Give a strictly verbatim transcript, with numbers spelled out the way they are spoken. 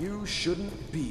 You shouldn't be.